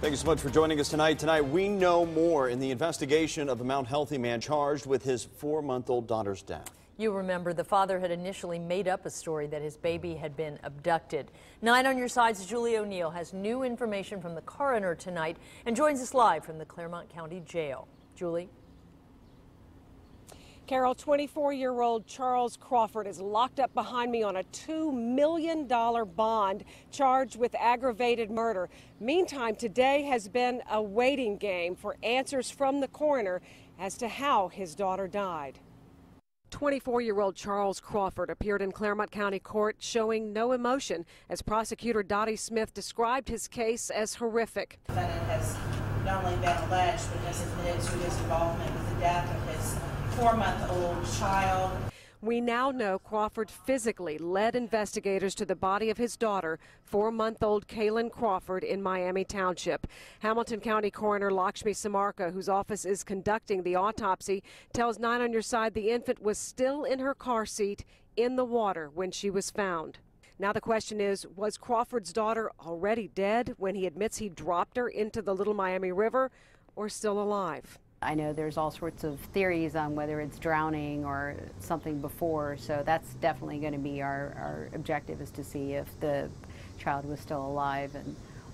Thank you so much for joining us tonight. Tonight, we know more in the investigation of a Mount Healthy man charged with his 4-month-old daughter's death. You remember the father had initially made up a story that his baby had been abducted. 9 on your side's Julie O'Neill has new information from the coroner tonight and joins us live from the Clermont County Jail. Julie? Carol, 24-year-old Charles Crawford is locked up behind me on a $2 million bond charged with aggravated murder. Meantime, today has been a waiting game for answers from the coroner as to how his daughter died. 24-year-old Charles Crawford appeared in Clermont County Court showing no emotion as prosecutor Dottie Smith described his case as horrific. The defendant has not only been alleged but has admitted to his involvement with the death of his 4-month-old child. We now know Crawford physically led investigators to the body of his daughter, 4-month-old Kaylynn Crawford, in Miami Township. Hamilton County Coroner Lakshmi Sammarco, whose office is conducting the autopsy, tells 9 on your side the infant was still in her car seat in the water when she was found. Now the question is, was Crawford's daughter already dead when he admits he dropped her into the Little Miami River, or still alive? I know there's all sorts of theories on whether it's drowning or something before, so that's definitely going to be our objective, is to see if the child was still alive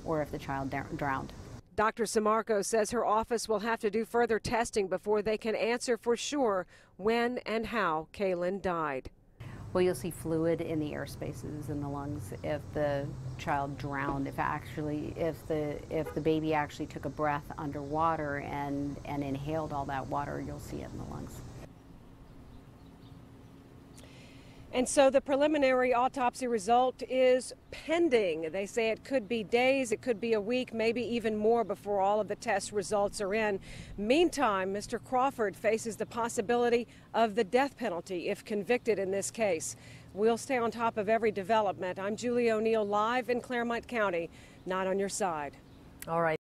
or if the child drowned. Dr. Sammarco says her office will have to do further testing before they can answer for sure when and how Kaylynn died. Well, you'll see fluid in the air spaces in the lungs if the child drowned, if the baby actually took a breath underwater and inhaled all that water, you'll see it in the lungs. And so the preliminary autopsy result is pending. They say it could be days, it could be a week, maybe even more before all of the test results are in. Meantime, Mr. Crawford faces the possibility of the death penalty if convicted in this case. We'll stay on top of every development. I'm Julie O'Neill, live in Clermont County, 9 on your side. All right.